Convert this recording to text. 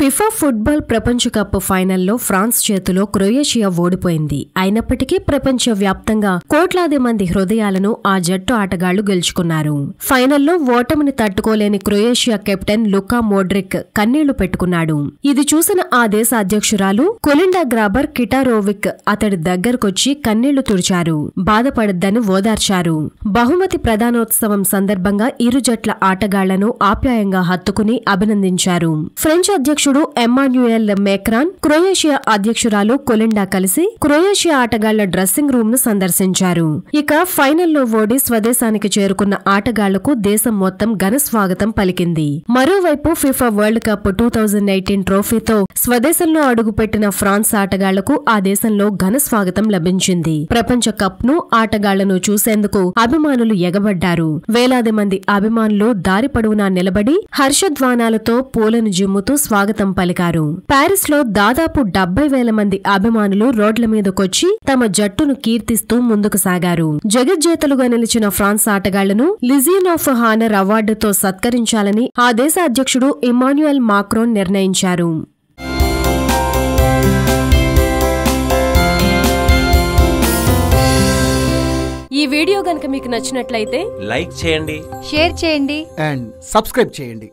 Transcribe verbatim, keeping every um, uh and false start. FIFA Football Prapancha Cup Final లో France చేతిలో Croatia ఓడిపోయింది. అయినప్పటికీ ప్రపంచ వ్యాప్తంగా కోట్లాది మంది హృదయాలను ఆ జట్టు ఆటగాళ్లు గెలుచుకున్నారు. ఫైనల్లో ఓటమిని తట్టుకోలేని క్రొయేషియా కెప్టెన్ లుకా మోడ్రిక్ కన్నీళ్లు పెట్టుకున్నాడు. ఇది చూసిన ఆ దేశ అధ్యక్షురాలు కొలిండా గ్రాబర్ కిటారోవిక్ అతడి దగ్గరకొచ్చి కన్నీళ్లు తుడిచారు, బాధపడొద్దని ఓదార్చారు. బహుమతి ప్రదానోత్సవం సందర్భంగా ఇరు జట్ల ఆటగాళ్లను ఆప్యాయంగా హత్తుకుని అభినందించారు. ఫ్రెంచ్ అధ్యక్షుడు ఎమాన్యుయెల్ మేక్రాన్, క్రొయేషియా అధ్యక్షురాలు కొలిండా కలిసి క్రొయేషియా ఆటగాళ్ల డ్రెస్సింగ్ రూమ్ ను సందర్శించారు. ఇక ఫైనల్లో ఓడి స్వదేశానికి చేరుకున్న ఆటగాళ్లకు దేశం మొత్తం ఘన స్వాగతం పలికింది. మరోవైపు FIFA world cup two thousand eighteen ట్రోఫీతో స్వదేశంలో అడుగుపెట్టిన ఫ్రాన్స్ ఆటగాళ్లకు ఆ దేశంలో ఘన స్వాగతం లభించింది. ప్రపంచ కప్ ను ఆటగాళ్లను చూసేందుకు అభిమానులు ఎగబడ్డారు. వేలాది మంది అభిమానులు దారి పొడవునా నిలబడి హర్షధ్వానాలతో పూలను జిమ్ముతూ స్వాగతం పలికారు. పారిస్ లో దాదాపు డెబ్బై వేల మంది అభిమానులు రోడ్ల మీదకొచ్చి తమ జట్టును కీర్తిస్తూ ముందుకు సాగారు. జగజ్జేతలుగా నిలిచిన ఫ్రాన్స్ ఆటగాళ్లను లిజియన్ ఆఫ్ హానర్ అవార్డుతో సత్కరించాలని ఆ దేశ అధ్యక్షుడు ఇమాన్యుయెల్ మాక్రోన్ నిర్ణయించారు. ఈ వీడియో గనుక మీకు నచ్చినట్లయితే లైక్ చేయండి, షేర్ చేయండి అండ్ సబ్స్క్రైబ్ చేయండి.